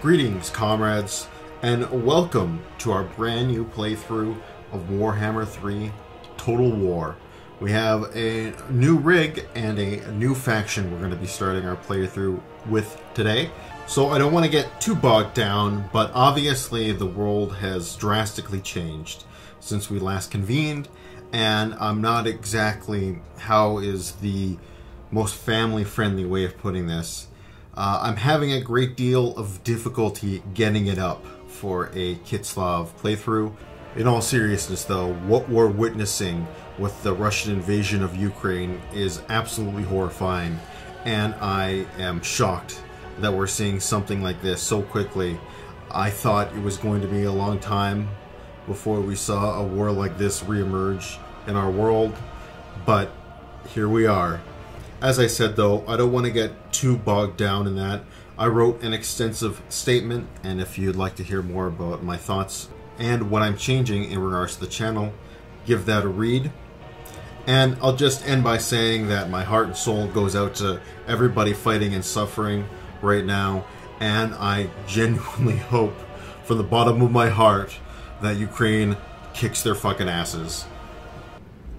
Greetings, comrades, and welcome to our brand new playthrough of Warhammer 3 Total War. We have a new rig and a new faction we're going to be starting our playthrough with today. So I don't want to get too bogged down, but obviously the world has drastically changed since we last convened, and I'm not exactly how is the most family-friendly way of putting this. I'm having a great deal of difficulty getting it up for a Kitslav playthrough. In all seriousness though, what we're witnessing with the Russian invasion of Ukraine is absolutely horrifying, and I am shocked that we're seeing something like this so quickly. I thought it was going to be a long time before we saw a war like this reemerge in our world, but here we are. As I said though, I don't want to get too bogged down in that. I wrote an extensive statement, and if you'd like to hear more about my thoughts and what I'm changing in regards to the channel, give that a read. And I'll just end by saying that my heart and soul goes out to everybody fighting and suffering right now, and I genuinely hope from the bottom of my heart that Ukraine kicks their fucking asses.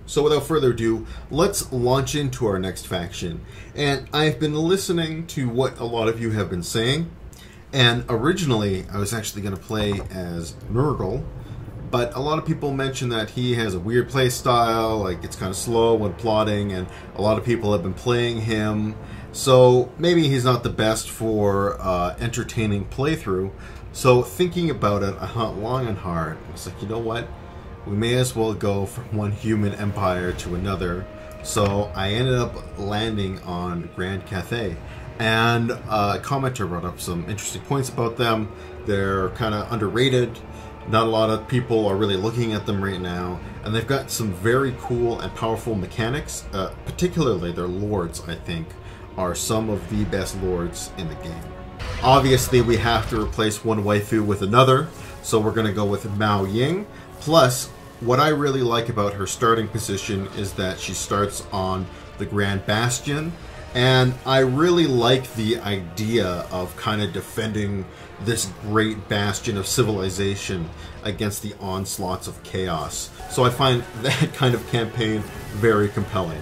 So without further ado, let's launch into our next faction. And I've been listening to what a lot of you have been saying. And originally, I was actually going to play as Nurgle. But a lot of people mentioned that he has a weird play style, like it's kind of slow when plotting, and a lot of people have been playing him. So maybe he's not the best for entertaining playthrough. So thinking about it, I thought long and hard. I was like, you know what? We may as well go from one human empire to another. So I ended up landing on Grand Cathay, and a commenter brought up some interesting points about them. They're kind of underrated. Not a lot of people are really looking at them right now, and they've got some very cool and powerful mechanics. Particularly their lords, I think, are some of the best lords in the game. Obviously, we have to replace one waifu with another, so we're going to go with Miao Ying. Plus, what I really like about her starting position is that she starts on the Grand Bastion, and I really like the idea of kind of defending this great bastion of civilization against the onslaughts of chaos. So I find that kind of campaign very compelling.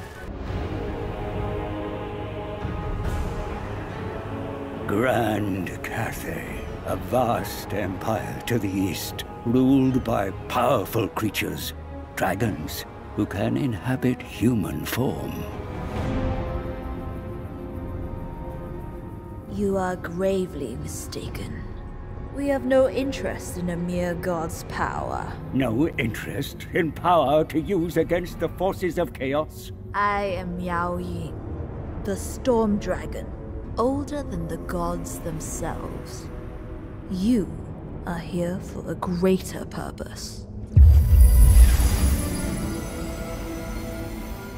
Grand Cathay, a vast empire to the east, ruled by powerful creatures, dragons, who can inhabit human form. You are gravely mistaken. We have no interest in a mere god's power. No interest in power to use against the forces of chaos? I am Miao Ying, the storm dragon, older than the gods themselves. You are here for a greater purpose.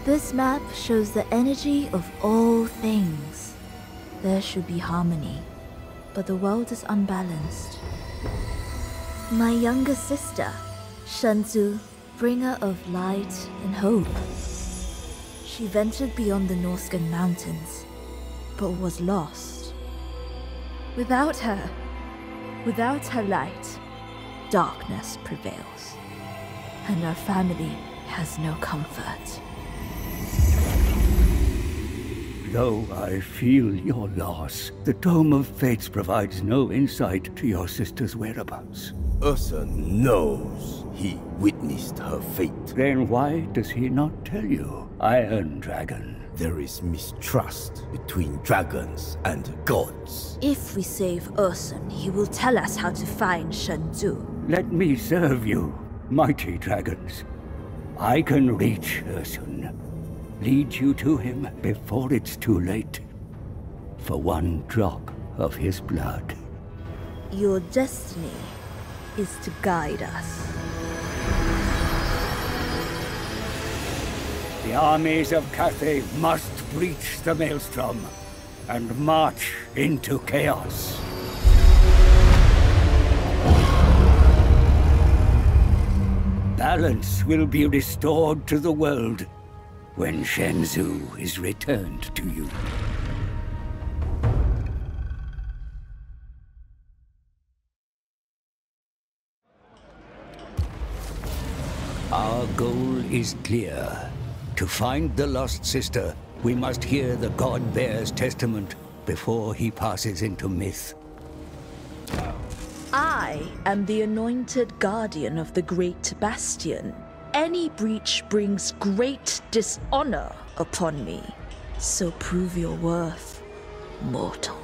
This map shows the energy of all things. There should be harmony, but the world is unbalanced. My younger sister, Shenzhou, bringer of light and hope. She ventured beyond the Norskan mountains, but was lost. Without her light, darkness prevails, and our family has no comfort. Though I feel your loss, the Tome of Fates provides no insight to your sister's whereabouts. Ursun knows he witnessed her fate. Then why does he not tell you, Iron Dragon? There is mistrust between dragons and gods. If we save Ursun, he will tell us how to find Shenzhou. Let me serve you, mighty dragons. I can reach Ursun, lead you to him before it's too late, for one drop of his blood. Your destiny is to guide us. The armies of Cathay must breach the Maelstrom and march into chaos. Balance will be restored to the world when Shenzhou is returned to you. Our goal is clear. To find the lost sister, we must hear the God Bear's testament before he passes into myth. I am the anointed guardian of the Great Bastion. Any breach brings great dishonor upon me. So prove your worth, mortal.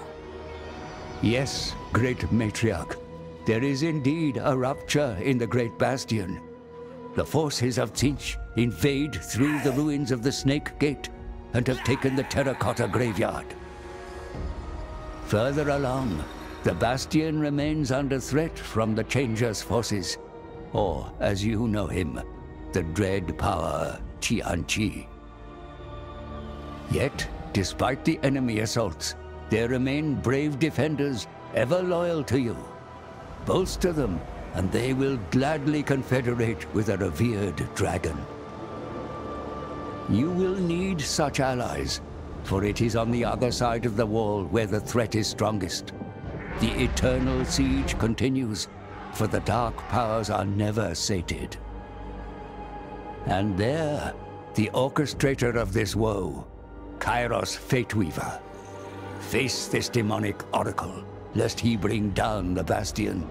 Yes, great matriarch. There is indeed a rupture in the Great Bastion. The forces of Tzinch invade through the ruins of the Snake Gate and have taken the Terracotta Graveyard. Further alarm, the Bastion remains under threat from the Changer's forces, or as you know him, the dread power Tianqi. Yet, despite the enemy assaults, there remain brave defenders ever loyal to you. Bolster them, and they will gladly confederate with a revered dragon. You will need such allies, for it is on the other side of the wall where the threat is strongest. The eternal siege continues, for the dark powers are never sated. And there, the orchestrator of this woe, Kairos Fateweaver. Face this demonic oracle, lest he bring down the Bastion.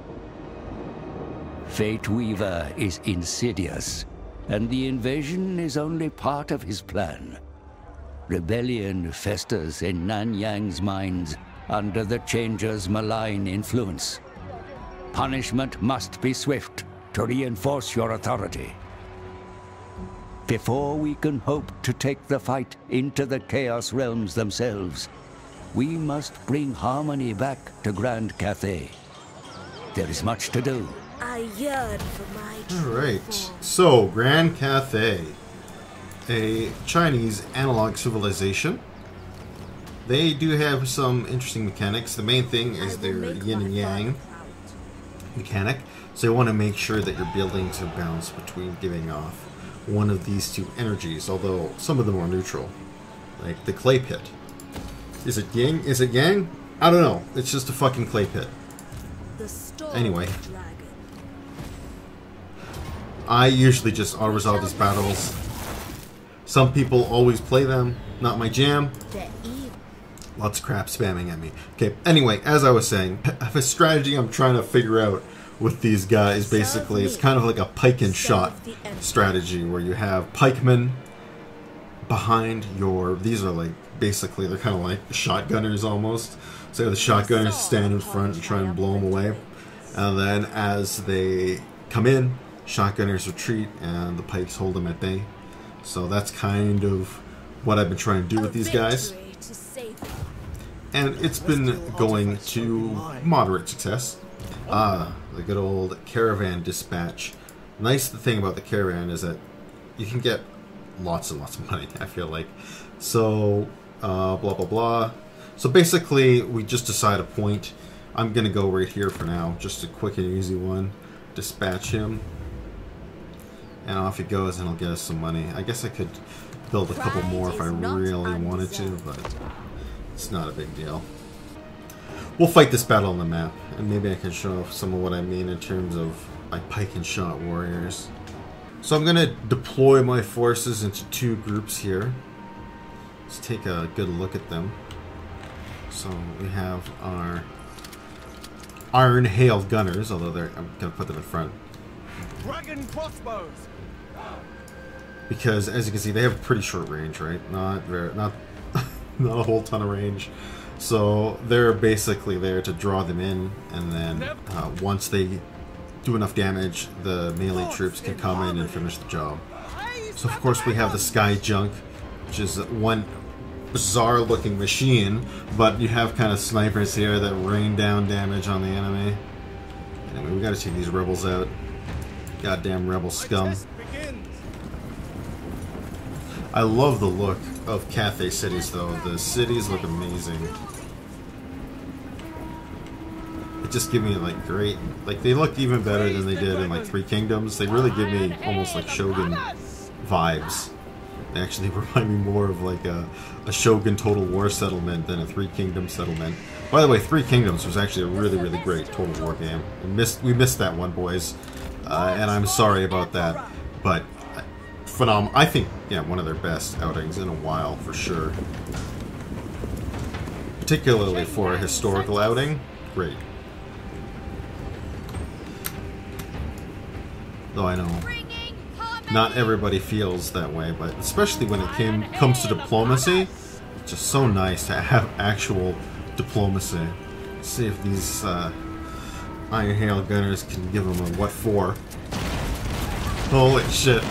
Fateweaver is insidious, and the invasion is only part of his plan. Rebellion festers in Nanyang's minds under the Changer's malign influence. Punishment must be swift to reinforce your authority. Before we can hope to take the fight into the Chaos Realms themselves, we must bring harmony back to Grand Cathay. There is much to do. I yearn for my true. Alright, so Grand Cathay, a Chinese analog civilization. They do have some interesting mechanics. The main thing is their yin and yang mechanic. So you want to make sure that your buildings are balanced between giving off one of these two energies, although some of them are neutral. Like the clay pit. Is it yin? Is it yang? I don't know. It's just a fucking clay pit. Anyway. I usually just auto-resolve these battles. Some people always play them. Not my jam. Lots of crap spamming at me. Okay, anyway, as I was saying, the strategy I'm trying to figure out with these guys basically it's kind of like a pike and shot strategy where you have pikemen behind your... These are like... Basically, they're kind of like shotgunners almost. So the shotgunners stand in front and try and blow them away. And then as they come in, shotgunners retreat and the pikes hold them at bay. So that's kind of what I've been trying to do with these guys. And it's been going to moderate success. The good old caravan dispatch. Nice thing about the caravan is that you can get lots and lots of money, I feel like. So, blah, blah, blah. So basically, we just decide a point. I'm going to go right here for now. Just a quick and easy one. Dispatch him. And off he goes, and he'll get us some money. I guess I could build a couple more if I really wanted to, but it's not a big deal. We'll fight this battle on the map, and maybe I can show off some of what I mean in terms of my pike and shot warriors. So I'm going to deploy my forces into two groups here. Let's take a good look at them. So we have our Iron Hail Gunners, although they're, I'm going to put them in front. Dragon Crossbows! Because, as you can see, they have pretty short range, right? Not a whole ton of range. So they're basically there to draw them in, and then once they do enough damage, the melee troops can come in and finish the job. So of course we have the Sky Junk, which is one bizarre looking machine, but you have kind of snipers here that rain down damage on the enemy. Anyway, we gotta take these rebels out. Goddamn rebel scum. I love the look of Cathay cities though. The cities look amazing. It just give me like great, like they look even better than they did in like Three Kingdoms. They really give me almost like Shogun vibes. They actually remind me more of like a Shogun Total War settlement than a Three Kingdoms settlement. By the way, Three Kingdoms was actually a really, really great Total War game. We missed that one, boys, and I'm sorry about that. But phenomenal. I think, yeah, one of their best outings in a while, for sure. Particularly for a historical outing. Great. Though I know not everybody feels that way, but especially when it comes to diplomacy, it's just so nice to have actual diplomacy. Let's see if these Iron Hail Gunners can give them a what for. Holy shit.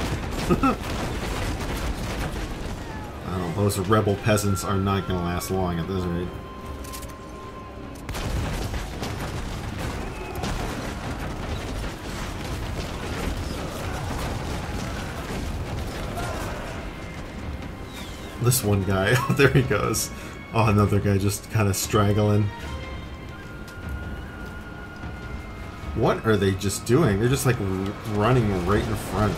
Oh, those rebel peasants are not going to last long at this rate. This one guy, there he goes. Oh, another guy just kind of straggling. What are they just doing? They're just like running right in front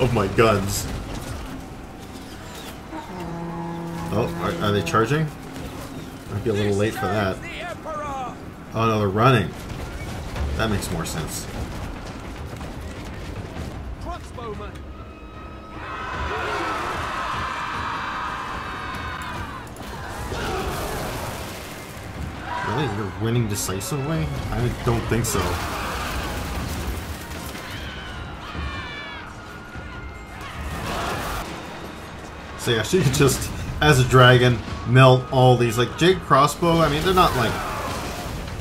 of my guns. Oh, are they charging? Might be a little late for that. Oh no, they're running. That makes more sense. You're winning decisively? I don't think so. So yeah, she could just, as a dragon, melt all these. Like, Jade Crossbow, I mean, they're not, like,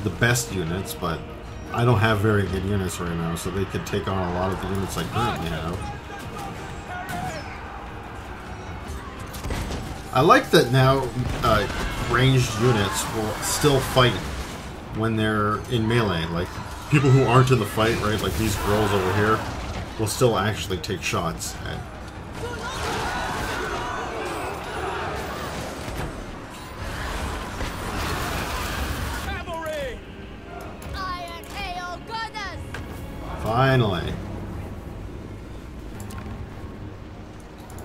the best units, but I don't have very good units right now, so they could take on a lot of the units I currently have. I like that now ranged units will still fight when they're in melee. Like, people who aren't in the fight, right, like these girls over here, will still actually take shots at. Cavalry! Iron Hail Gunners! Finally.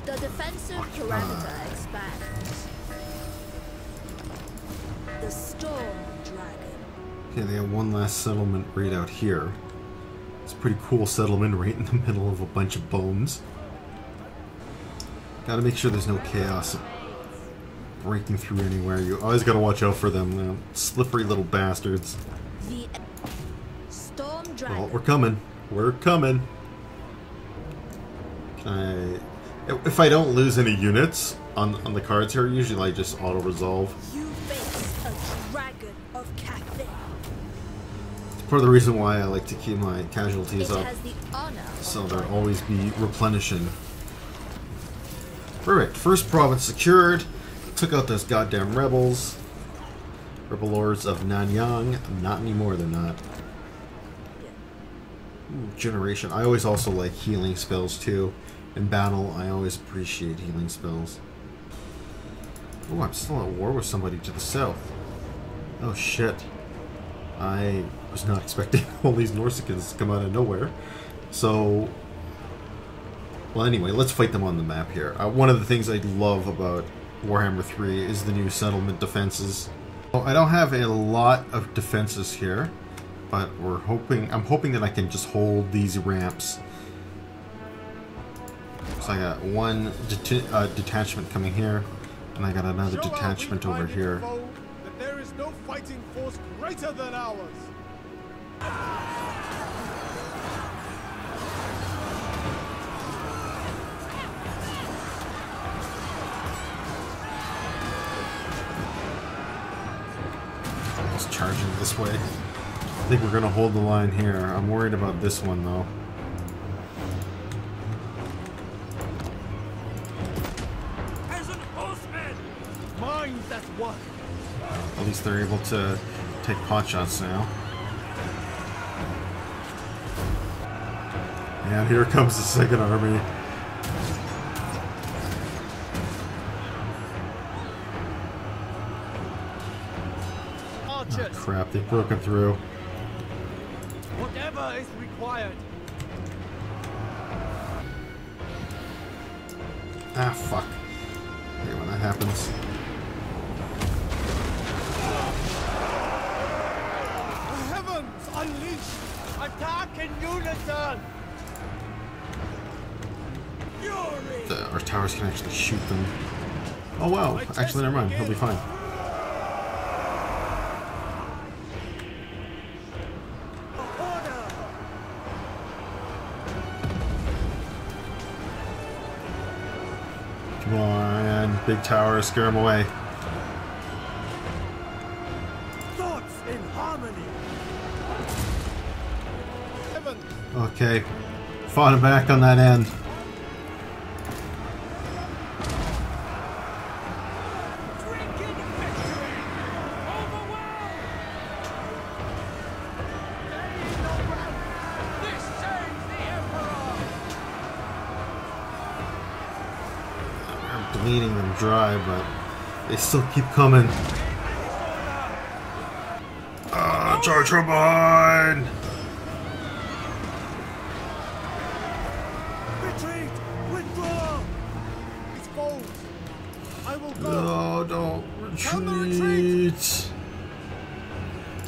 The defensive parameter. Okay, they have one last settlement right out here. It's a pretty cool settlement right in the middle of a bunch of bones. Gotta make sure there's no chaos breaking through anywhere. You always gotta watch out for them, you know, slippery little bastards. Well, we're coming. We're coming. Can I... If I don't lose any units on the cards here, usually I just auto-resolve. Part of the reason why I like to keep my casualties up, so they'll always be replenishing. Perfect. First province secured. Took out those goddamn rebels. Rebel lords of Nanyang. Not anymore, they're not. Ooh, generation. I always also like healing spells, too. In battle, I always appreciate healing spells. Oh, I'm still at war with somebody to the south. Oh, shit. I was not expecting all these Norskans to come out of nowhere. So, well, anyway, let's fight them on the map here. One of the things I love about Warhammer 3 is the new settlement defenses. Oh, I don't have a lot of defenses here, but we're hoping. I'm hoping that I can just hold these ramps. So I got one detachment coming here, and I got another detachment over here. No fighting force greater than ours. Almost charging this way. I think we're gonna hold the line here. I'm worried about this one though. As an horseman, mind that one. At least they're able to take pot shots now. And here comes the second army. Oh, crap, they've broken through. Whatever is required. Ah, fuck. Hey, when that happens. Unleash! Attack in unison! our towers can actually shoot them. Oh wow, actually never mind, he'll be fine. Come on, big tower, scare him away. Thoughts in harmony. Okay, fought him back on that end. Bleeding them dry, but they still keep coming. Charge from behind! Retreat! Withdraw! It's bold. I will go. No, don't retreat!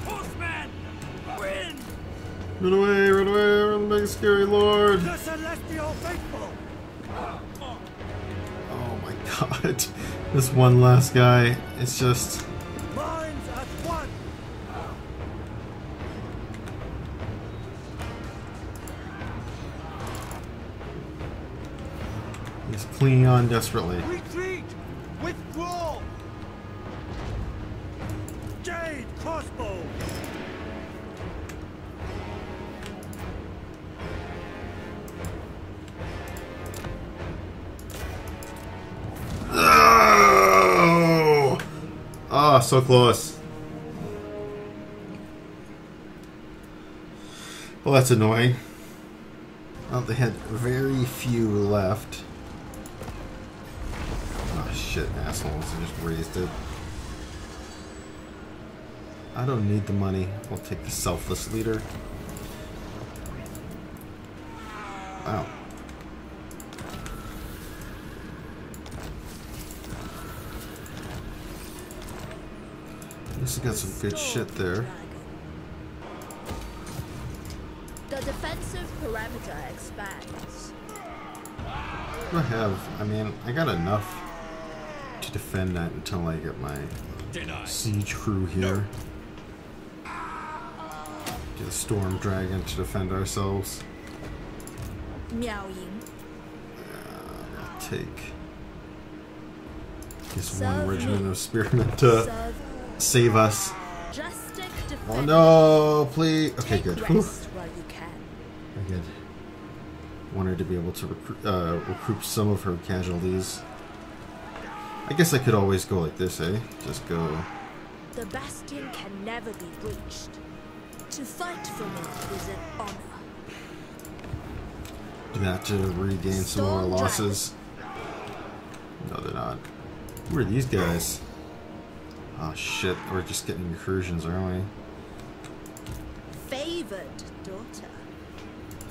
Horseman! Win! Run away, run the big scary lord! The Celestial Faithful! God, this one last guy, it's just... Mine's at one. He's clinging on desperately. Retreat! Withdraw! Jade Crossbow! Oh, so close. Well, that's annoying. Oh, they had very few left. Oh shit, assholes, I just raised it. I don't need the money. I'll take the selfless leader. Wow. This has got some good shit there. The defensive parameter expands. I have, I mean, I got enough to defend that until I get my siege crew here. Get a storm dragon to defend ourselves. Miao Ying. I'll take this one regiment of spearmen to save us. Oh no, please. Okay, good. I did. Wanted to be able to recoup some of her casualties. I guess I could always go like this, eh? Just go. The bastion can never be breached. To fight for it is an honor. Do that to regain some more losses. No, they're not. Who are these guys? Oh shit, we're just getting incursions, aren't we? Favored daughter,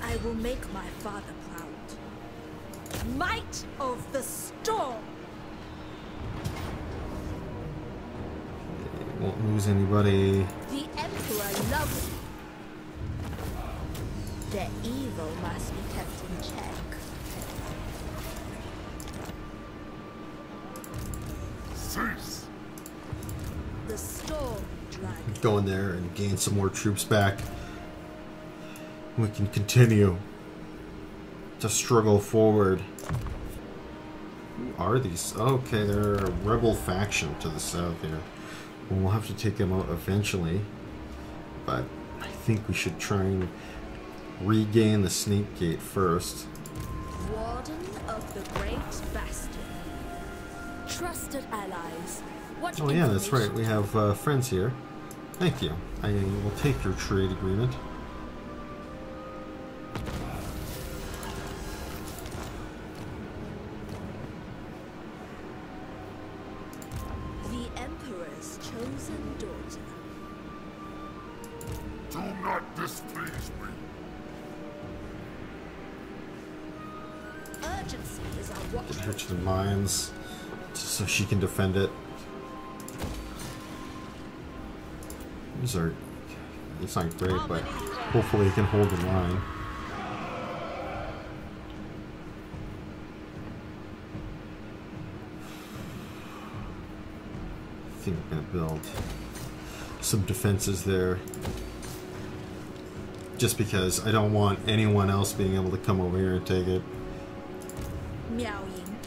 I will make my father proud. Might of the storm! Okay, won't lose anybody. The Emperor loves you. The evil must be kept in check. Cease! Go in there and gain some more troops back. We can continue to struggle forward. Who are these? Okay, they're a rebel faction to the south here. We'll have to take them out eventually, but I think we should try and regain the Snake Gate first. Warden of the Great Bastion. Trusted allies. Oh yeah, that's right. We have friends here. Thank you. I will take your trade agreement. The Emperor's chosen daughter. Do not displease me. Urgency is our watch. Get her to the mines, so she can defend it. It's not great, but hopefully he can hold the line. think I'm going to build some defenses there. Just because I don't want anyone else being able to come over here and take it. Miao Ying.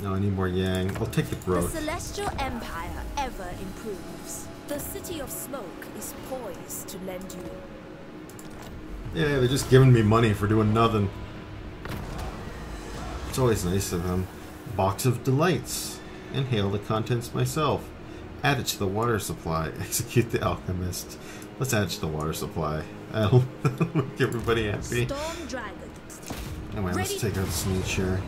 No, I need more Yang. I'll take the growth. The Celestial Empire ever improves. The City of Smoke is poised to lend you. Yeah, they're just giving me money for doing nothing. It's always nice of them. Box of Delights. Inhale the contents myself. Add it to the water supply. Execute the alchemist. Let's add it to the water supply. That'll make everybody happy. Anyway, let's take out the Sneech here.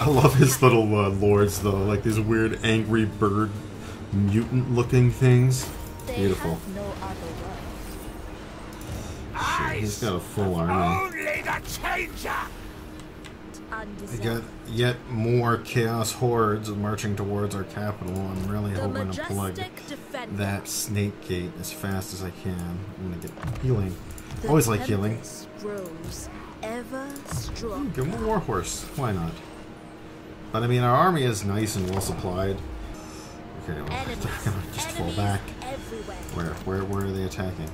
I love his little lords though, like these weird angry bird mutant looking things. Beautiful. Shit, he's got a full army. I got yet more chaos hordes marching towards our capital. I'm really hoping to plug that Snake Gate as fast as I can. I'm gonna get healing. Always like healing. Give him a war horse. Why not? But I mean, our army is nice and well supplied. Okay, well, I'm gonna just fall back. Where are they attacking?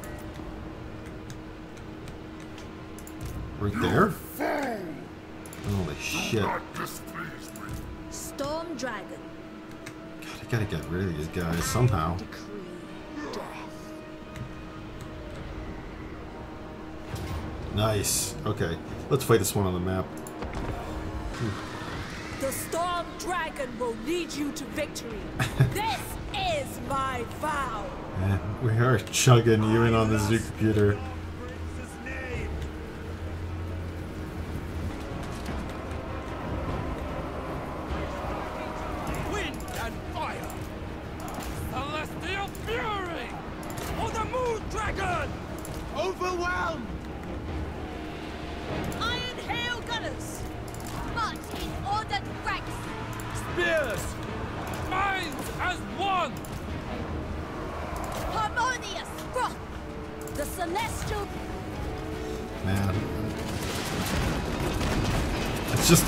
Right there. Holy shit. Storm Dragon. God, I gotta get rid of these guys somehow. Nice. Okay, let's play this one on the map. The Storm Dragon will lead you to victory. This is my vow. Man, we are chugging you in on this new computer.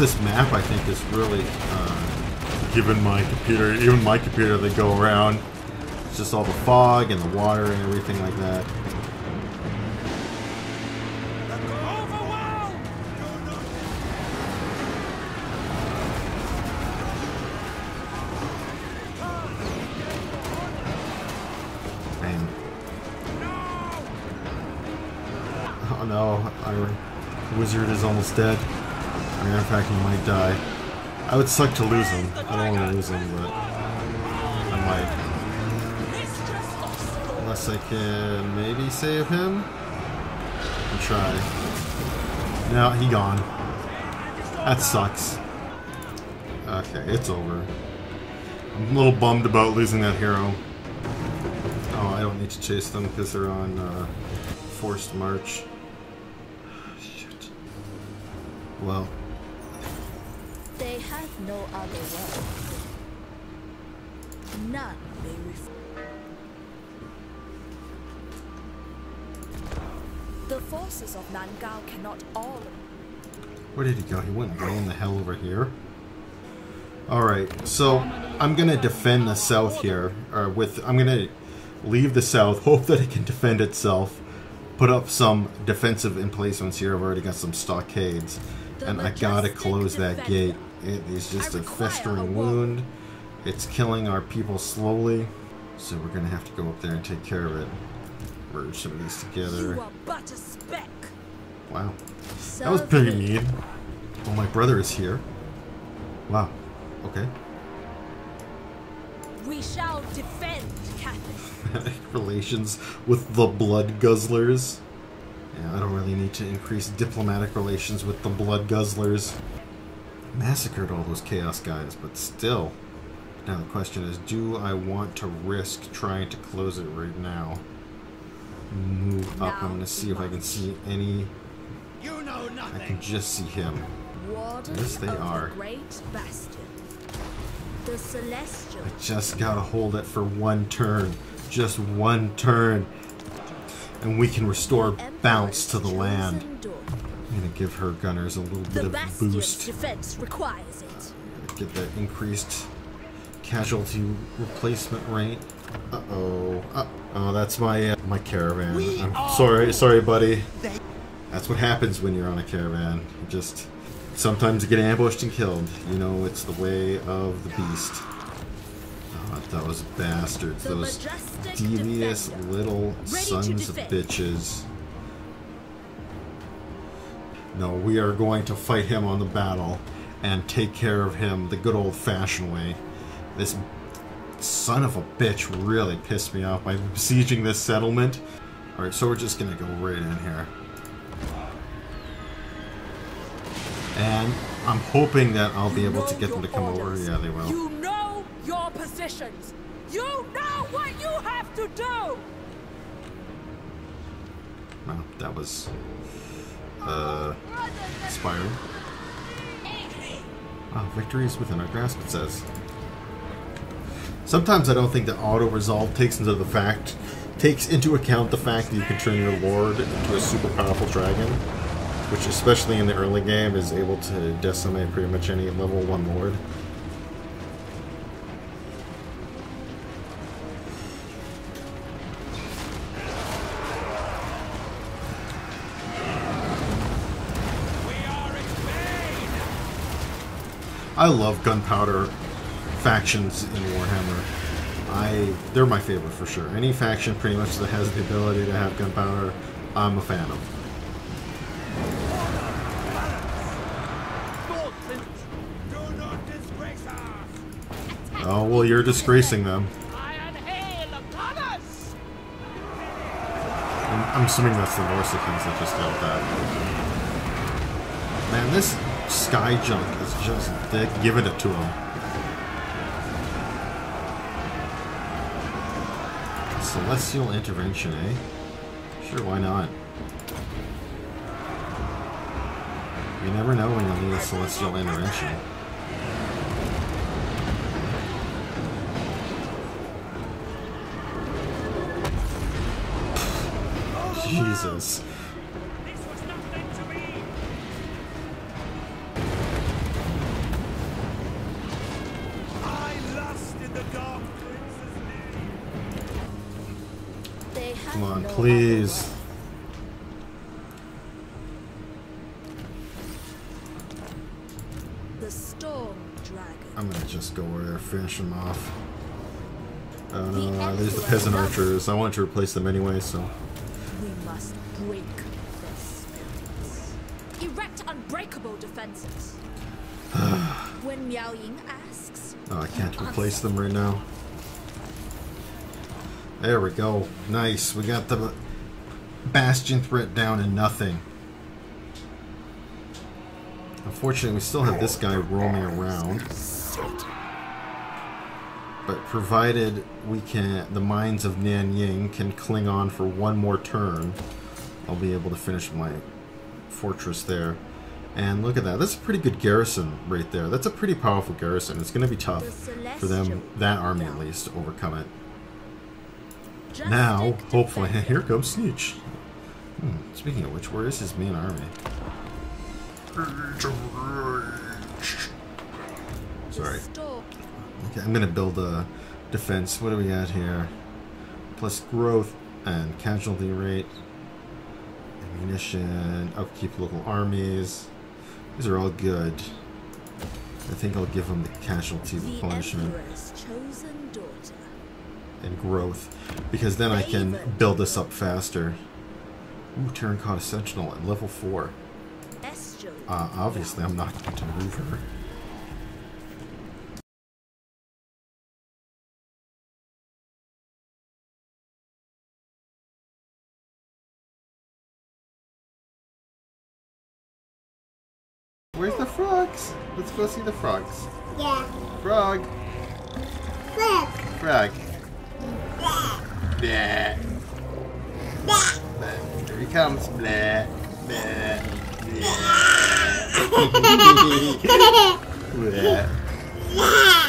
This map, I think, is really giving my computer, even my computer, the go around. It's just all the fog and the water and everything like that. Bang. Oh no, our wizard is almost dead. In fact, he might die. I would suck to lose him. I don't want to lose him, but I might. Unless I can maybe save him? And try. No, he gone. That sucks. Okay, it's over. I'm a little bummed about losing that hero. Oh, I don't need to chase them because they're on forced march. Shit. Well. They have no other way. None may refuse. The forces of Nanyang cannot all. Where did he go? He went rolling the hell over here. All right, so I'm gonna defend the south here, or I'm gonna leave the south, hope that it can defend itself, put up some defensive emplacements here. I've already got some stockades, and I gotta close that gate. It is just a festering wound. It's killing our people slowly. So we're going to have to go up there and take care of it. Merge some of these together. Wow. That was pretty mean. Well, my brother is here. Wow. Okay. We shall defend Cathay. Relations with the Blood Guzzlers. Yeah, I don't really need to increase diplomatic relations with the Blood Guzzlers. Massacred all those Chaos guys, but still. Now the question is, do I want to risk trying to close it right now? Move up. I'm gonna see if I can see any. I can just see him. Yes, they are. I just gotta hold it for one turn. Just one turn. And we can restore bounce to the land. I'm gonna give her gunners a little bit of boost. Defense requires it. Get that increased casualty replacement rate. Uh-oh. Oh, that's my my caravan. I'm sorry, buddy. That's what happens when you're on a caravan. You just sometimes you get ambushed and killed. You know, it's the way of the beast. Oh, those bastards. Those devious little sons of bitches. No, we are going to fight him on the battle and take care of him the good old-fashioned way. This son of a bitch really pissed me off by besieging this settlement. Alright, so we're just gonna go right in here. And I'm hoping that I'll be able to get them to come over. Yeah, they will. You know your positions. You know what you have to do. Well, that was inspiring. Oh, victory is within our grasp, it says. Sometimes I don't think that auto-resolve takes into account the fact that you can turn your lord into a super powerful dragon, which especially in the early game is able to decimate pretty much any level 1 lord. I love gunpowder factions in Warhammer. They're my favorite for sure. Any faction pretty much that has the ability to have gunpowder, I'm a fan of. Oh, well, you're disgracing them. I'm assuming that's the Norskan that just dealt that. Man, this Sky Junk is just thick. Giving it to him. Celestial intervention, eh? Sure, why not? You never know when you'll need a celestial intervention. Jesus. This was not meant to be. I lost in the dark prince's name. Come on, please. The storm dragon. I'm gonna just go over there, finish them off. There's the peasant archers. I want to replace them anyway, so. Break their spells. Erect unbreakable defenses. When Miao Ying asks, oh, I can't replace them right now. There we go. Nice. We got the bastion threat down in nothing. Unfortunately, we still have this guy roaming around. But provided we can, the mines of Nanyang can cling on for one more turn, I'll be able to finish my fortress there. And look at that, that's a pretty good garrison right there. That's a pretty powerful garrison. It's going to be tough for them, that army at least, to overcome it. Now, hopefully, here comes Tzinch. Speaking of which, where is his main army? Sorry. Okay, I'm gonna build a defense. What do we got here? Plus growth and casualty rate, ammunition, upkeep, local armies. These are all good. I think I'll give them the casualty replenishment and growth, because then I can build this up faster. Ooh, Terracotta Sentinel at level 4. Obviously, I'm not going to move her. Where's the frogs? Let's go see the frogs. Yeah. Frog. Frog. Frog. Bleh. Bleh. Here he comes. Bleh. Bleh. Bleh. Bleh. Bleh.